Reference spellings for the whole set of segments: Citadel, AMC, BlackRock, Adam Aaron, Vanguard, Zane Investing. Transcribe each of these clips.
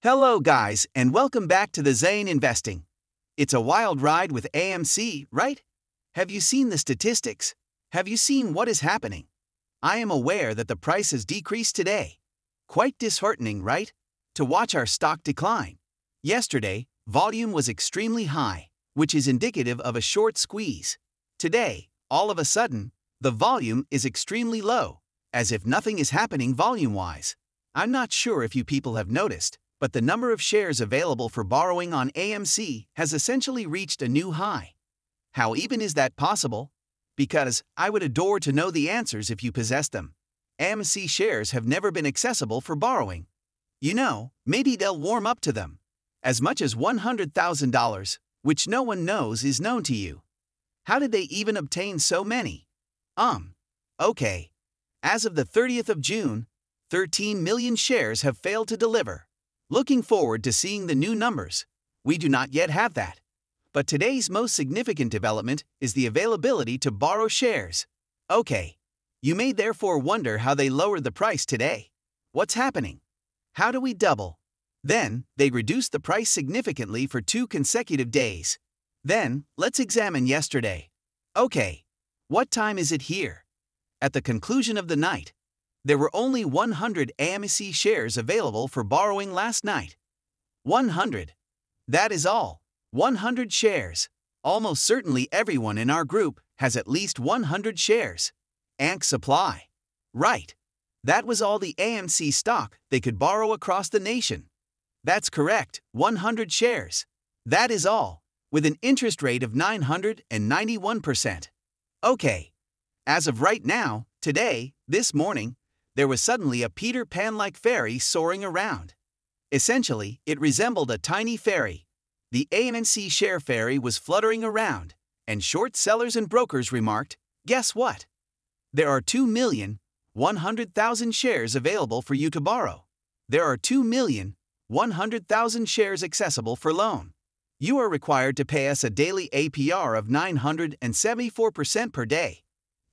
Hello guys, and welcome back to the Zane Investing. It's a wild ride with AMC, right? Have you seen the statistics? Have you seen what is happening? I am aware that the price has decreased today. Quite disheartening, right? To watch our stock decline. Yesterday, volume was extremely high, which is indicative of a short squeeze. Today, all of a sudden, the volume is extremely low, as if nothing is happening volume-wise. I'm not sure if you people have noticed, but the number of shares available for borrowing on AMC has essentially reached a new high. How even is that possible? Because I would adore to know the answers if you possess them. AMC shares have never been accessible for borrowing. You know, maybe they'll warm up to them. As much as $100,000, which no one knows is known to you. How did they even obtain so many? Okay. As of the 30th of June, 13 million shares have failed to deliver. Looking forward to seeing the new numbers. We do not yet have that. But today's most significant development is the availability to borrow shares. Okay. You may therefore wonder how they lowered the price today. What's happening? How do we double? Then, they reduced the price significantly for 2 consecutive days. Then, let's examine yesterday. Okay. What time is it here? At the conclusion of the night, there were only 100 AMC shares available for borrowing last night. 100. That is all. 100 shares. Almost certainly everyone in our group has at least 100 shares. AMC supply. Right. That was all the AMC stock they could borrow across the nation. That's correct, 100 shares. That is all, with an interest rate of 991%. Okay. As of right now, today, this morning, there was suddenly a Peter Pan-like ferry soaring around. Essentially, it resembled a tiny ferry. The AMC share ferry was fluttering around, and short sellers and brokers remarked, "Guess what? There are 2,100,000 shares available for you to borrow. There are 2,100,000 shares accessible for loan. You are required to pay us a daily APR of 974% per day."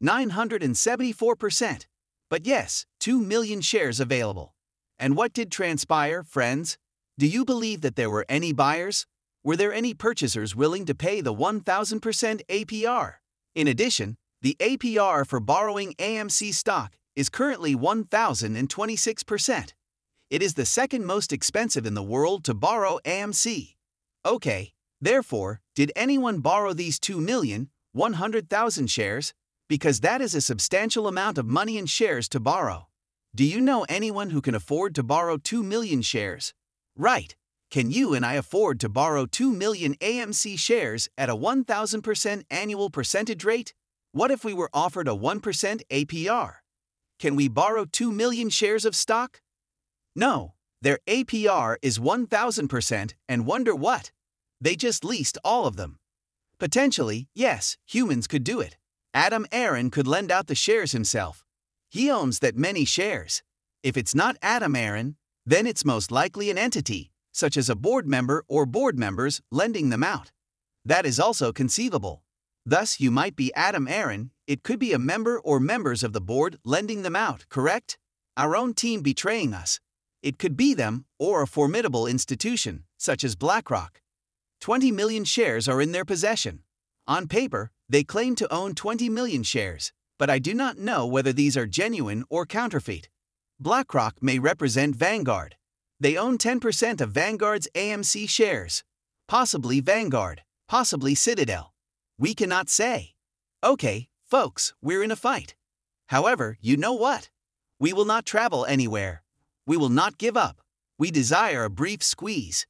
974%. But yes, 2 million shares available. And what did transpire, friends? Do you believe that there were any buyers? Were there any purchasers willing to pay the 1,000% APR? In addition, the APR for borrowing AMC stock is currently 1,026%. It is the second most expensive in the world to borrow AMC. Okay, therefore, did anyone borrow these 2,100,000 shares? Because that is a substantial amount of money and shares to borrow. Do you know anyone who can afford to borrow 2 million shares? Right. Can you and I afford to borrow 2 million AMC shares at a 1,000% annual percentage rate? What if we were offered a 1% APR? Can we borrow 2 million shares of stock? No. Their APR is 1,000%, and wonder what? They just leased all of them. Potentially, yes, humans could do it. Adam Aaron could lend out the shares himself. He owns that many shares. If it's not Adam Aaron, then it's most likely an entity, such as a board member or board members lending them out. That is also conceivable. Thus, you might be Adam Aaron, it could be a member or members of the board lending them out, correct? Our own team betraying us. It could be them, or a formidable institution, such as BlackRock. 20 million shares are in their possession. On paper, they claim to own 20 million shares, but I do not know whether these are genuine or counterfeit. BlackRock may represent Vanguard. They own 10% of Vanguard's AMC shares. Possibly Vanguard, possibly Citadel. We cannot say. Okay, folks, we're in a fight. However, you know what? We will not travel anywhere. We will not give up. We desire a brief squeeze.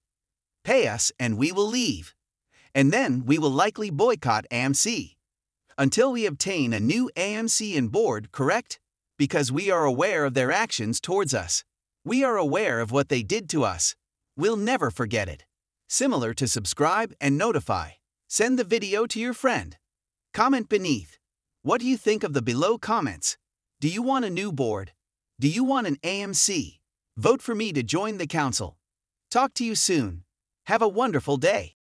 Pay us and we will leave. And then we will likely boycott AMC until we obtain a new AMC and board, correct? Because we are aware of their actions towards us. We are aware of what they did to us. We'll never forget it. Similar to subscribe and notify. Send the video to your friend. Comment beneath. What do you think of the below comments? Do you want a new board? Do you want an AMC? Vote for me to join the council. Talk to you soon. Have a wonderful day.